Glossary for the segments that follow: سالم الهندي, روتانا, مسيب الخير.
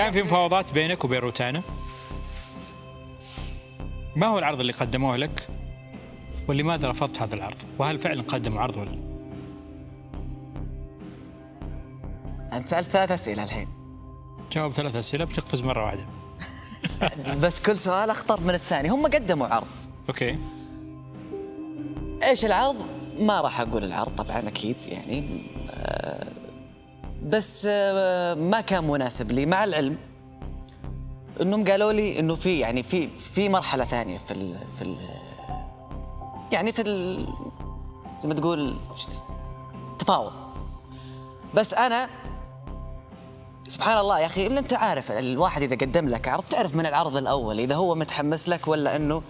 كان في مفاوضات بينك وبين روتانا؟ ما هو العرض اللي قدموه لك؟ ولماذا رفضت هذا العرض؟ وهل فعلا قدموا عرض ولا؟ أنت سألت 3 أسئلة الحين. جاوب 3 أسئلة بتقفز مرة واحدة. بس كل سؤال أخطر من الثاني، هم قدموا عرض. أوكي. إيش العرض؟ ما راح أقول العرض طبعا أكيد يعني بس ما كان مناسب لي، مع العلم إنهم قالوا لي إنه في يعني في مرحلة ثانية في ال يعني في ال زي ما تقول تفاوض. بس أنا سبحان الله يا أخي، إلا أنت عارف الواحد إذا قدم لك عرض تعرف من العرض الأول إذا هو متحمس لك ولا إنه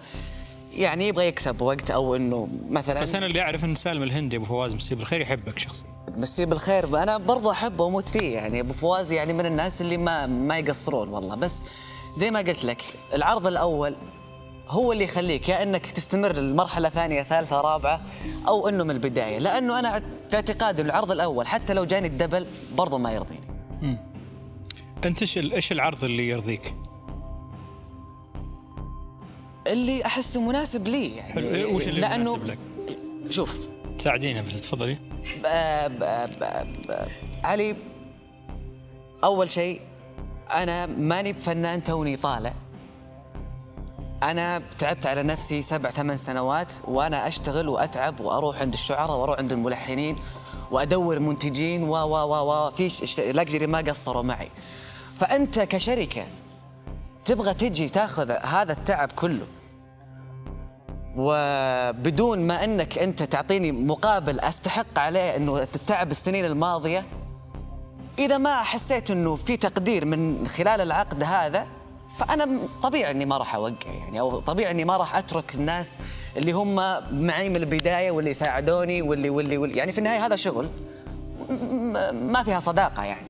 يعني يبغى يكسب وقت أو إنه مثلا. بس أنا اللي أعرف إن سالم الهندي أبو فواز مسيب الخير يحبك شخصيا. مسيب الخير أنا برضه أحبه وأموت فيه، يعني أبو فواز يعني من الناس اللي ما يقصرون والله. بس زي ما قلت لك العرض الأول هو اللي يخليك يا إنك تستمر لمرحلة ثانية ثالثة رابعة أو إنه من البداية، لأنه أنا في اعتقادي العرض الأول حتى لو جاني الدبل برضه ما يرضيني. أنت إيش العرض اللي يرضيك؟ اللي أحسه مناسب لي يعني. وش اللي مناسب لك؟ شوف ساعدينا في تفضلي. علي، أول شيء أنا ماني بفنان توني طالع، أنا تعبت على نفسي 7 8 سنوات وأنا أشتغل وأتعب وأروح عند الشعراء وأروح عند الملحنين وأدور منتجين و و و في لاكجري ما قصروا معي. فأنت كشركة تبغى تجي تاخذ هذا التعب كله وبدون ما أنك أنت تعطيني مقابل أستحق عليه أنه التعب السنين الماضية، إذا ما حسيت أنه في تقدير من خلال العقد هذا فأنا طبيعي أني ما راح أوقع يعني، أو طبيعي أني ما راح أترك الناس اللي هم معي من البداية واللي ساعدوني واللي يعني في النهاية هذا شغل ما فيها صداقة يعني.